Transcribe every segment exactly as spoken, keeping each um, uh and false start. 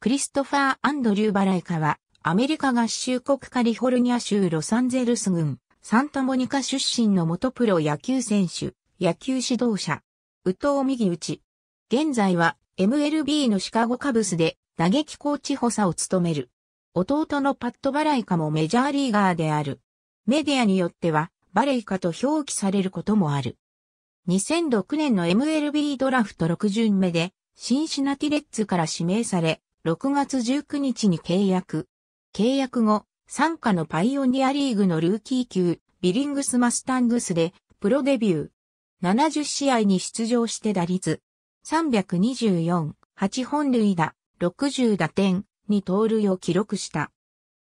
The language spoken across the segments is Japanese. クリストファー・アンドリュー・バライカは、アメリカ合衆国カリフォルニア州ロサンゼルス郡、サンタモニカ出身の元プロ野球選手、野球指導者、右投右打ち。現在は エムエルビー のシカゴカブスで打撃コーチ補佐を務める。弟のパット・バライカもメジャーリーガーである。メディアによっては、バレイカと表記されることもある。にせんろくねんの エムエルビー ドラフトろく巡目で、シンシナティレッズから指名され、ろくがつじゅうくにちに契約。契約後、傘下のパイオニアリーグのルーキー級、ビリングス・マスタングスで、プロデビュー。ななじゅうしあいに出場して打率。さんわりにぶよん、はちほんるいだ、ろくじゅうだてん、にとうるいを記録した。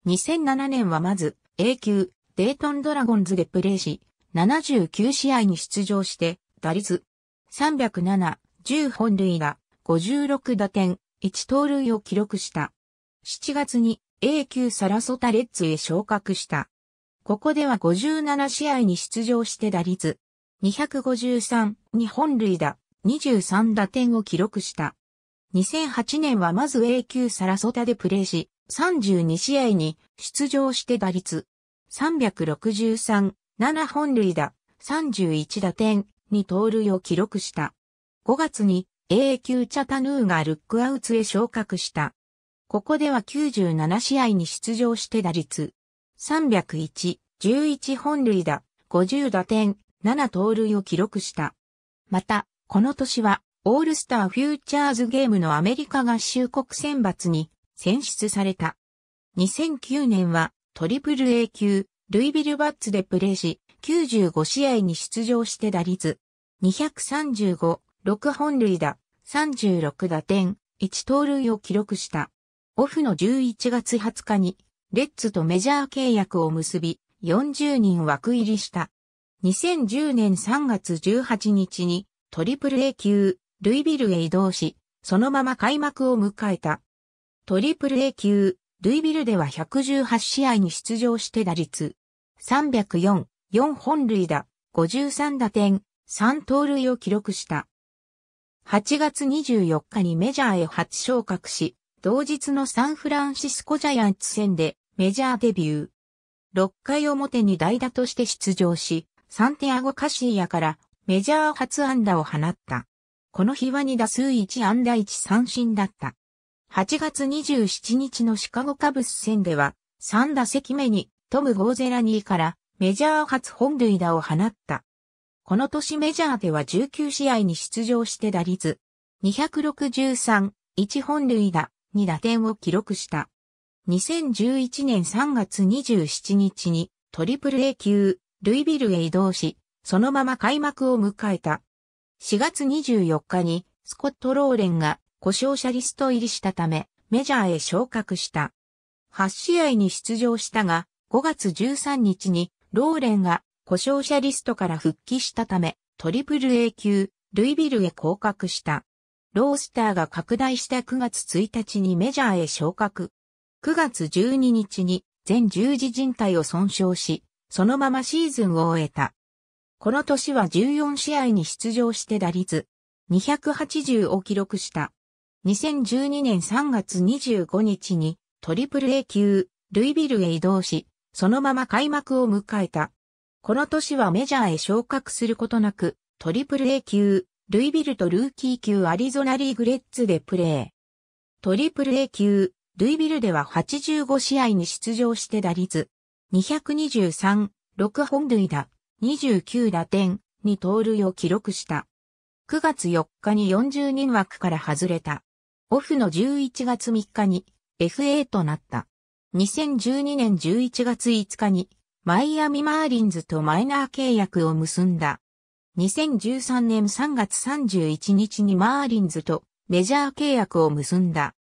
にせんななねんはまず、エーきゅう。デイトンドラゴンズでプレーし、ななじゅうきゅうしあいに出場して、打率さんわりなな、じゅうほんるいだ、ごじゅうろくだてん、いちとうるいを記録した。しちがつに エーきゅう サラソタレッズへ昇格した。ここではごじゅうななしあいに出場して打率にごさん、にほんるいだ、にじゅうさんだてんを記録した。にせんはちねんはまず エーきゅう サラソタでプレーし、さんじゅうにしあいに出場して打率さんろくさん、ななほんるいだ、さんじゅういちだてん、にとうるいを記録した。ごがつに エーきゅう チャタヌーガルックアウツへ昇格した。ここではきゅうじゅうななしあいに出場して打率さんぜろいち、じゅういちほんるいだ、ごじゅうだてん、ななとうるいを記録した。また、この年はオールスターフューチャーズゲームのアメリカ合衆国選抜に選出された。にせんきゅうねんはトリプル A 級、ルイビルバッツでプレーし、きゅうじゅうごしあいに出場して打率にさんご、ろくほんるいだ、さんじゅうろくだてん、いちとうるいを記録した。オフのじゅういちがつはつかに、レッズとメジャー契約を結び、よんじゅうにん枠入りした。にせんじゅうねんさんがつじゅうはちにちに、トリプル A 級、ルイビルへ移動し、そのまま開幕を迎えた。トリプル A 級、ルイビルではひゃくじゅうはちしあいに出場して打率さんぜろよん、よんほんるいだ、ごじゅうさんだてん、さんとうるいを記録した。はちがつにじゅうよっかにメジャーへ初昇格し、同日のサンフランシスコジャイアンツ戦でメジャーデビュー。ろっかいおもてに代打として出場し、サンティアゴ・カシーヤからメジャー初安打を放った。この日はにだすういちあんだいちさんしんだった。はちがつにじゅうしちにちのシカゴカブス戦ではさんだせきめにトム・ゴーゼラニーからメジャー初本塁打を放った。この年メジャーではじゅうきゅうしあいに出場して打率にろくさん、いちほんるいだ、にだてんを記録した。にせんじゅういちねんさんがつにじゅうしちにちにトリプル A 級ルイビルへ移動し、そのまま開幕を迎えた。しがつにじゅうよっかにスコット・ローレンが故障者リスト入りしたため、メジャーへ昇格した。はちしあいに出場したが、ごがつじゅうさんにちに、ローレンが故障者リストから復帰したため、トリプル A 級、ルイビルへ降格した。ロースターが拡大したくがつついたちにメジャーへ昇格。くがつじゅうににちに、全十字靭帯を損傷し、そのままシーズンを終えた。この年はじゅうよんしあいに出場して打率、にはちまるを記録した。にせんじゅうにねんさんがつにじゅうごにちにトリプル A 級ルイビルへ移動し、そのまま開幕を迎えた。この年はメジャーへ昇格することなく、トリプル A 級ルイビルとルーキー級アリゾナリーグレッズでプレー。トリプル A 級ルイビルでははちじゅうごしあいに出場して打率ににさん、ろくほんるいだ、にじゅうきゅうだてん、にとうるいを記録した。くがつよっかによんじゅうにんわくから外れた。オフのじゅういちがつみっかに エフエー となった。にせんじゅうにねんじゅういちがついつかにマイアミマーリンズとマイナー契約を結んだ。にせんじゅうさんねんさんがつさんじゅういちにちにマーリンズとメジャー契約を結んだ。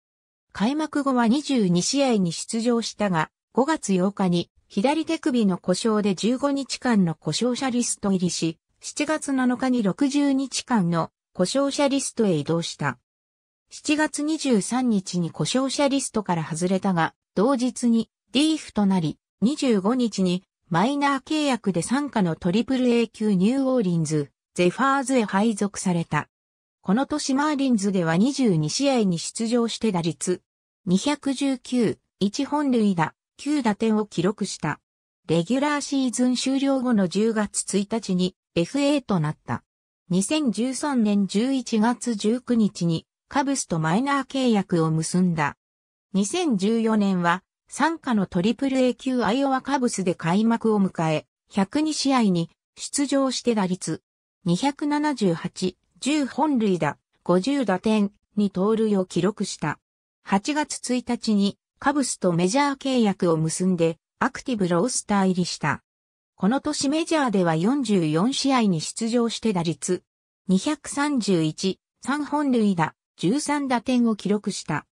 開幕後はにじゅうにしあいに出場したが、ごがつようかに左手首の故障でじゅうごにちかんの故障者リスト入りし、しちがつなのかにろくじゅうにちかんの故障者リストへ移動した。しちがつにじゅうさんにちに故障者リストから外れたが、同日にディーエフとなり、にじゅうごにちにマイナー契約で傘下のトリプル A 級ニューオーリンズ、ゼファーズへ配属された。この年マーリンズではにじゅうにしあいに出場して打率にひゃくじゅうきゅう、いち本塁打、きゅう打点を記録した。レギュラーシーズン終了後のじゅうがつついたちに エフエー となった。にせんじゅうさんねんじゅういちがつじゅうくにちにカブスとマイナー契約を結んだ。にせんじゅうよねんは傘下のトリプルエー級アイオワカブスで開幕を迎え、ひゃくにしあいに出場して打率にひゃくななじゅうはち、じゅう本塁打、ごじゅう打点、に盗塁を記録した。はちがつついたちにカブスとメジャー契約を結んでアクティブロースター入りした。この年メジャーではよんじゅうよんしあいに出場して打率にひゃくさんじゅういち、さん本塁打、じゅうさん打点を記録した。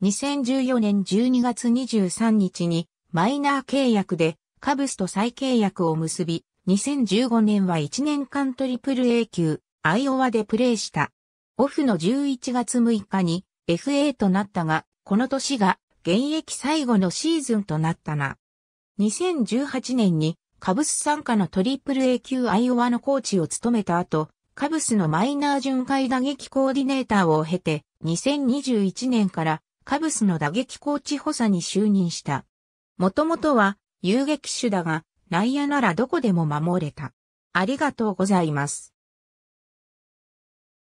にせんじゅうよねんじゅうにがつにじゅうさんにちにマイナー契約でカブスと再契約を結び、にせんじゅうごねんはいちねんかんトリプルエー級アイオワでプレーした。オフのじゅういちがつむいかに エフエー となったが、この年が現役最後のシーズンとなったな。にせんじゅうはちねんにカブス傘下のトリプルエー級アイオワのコーチを務めた後、カブスのマイナー巡回打撃コーディネーターを経て、にせんにじゅういちねんからカブスの打撃コーチ補佐に就任した。もともとは遊撃手だが、内野ならどこでも守れた。ありがとうございます。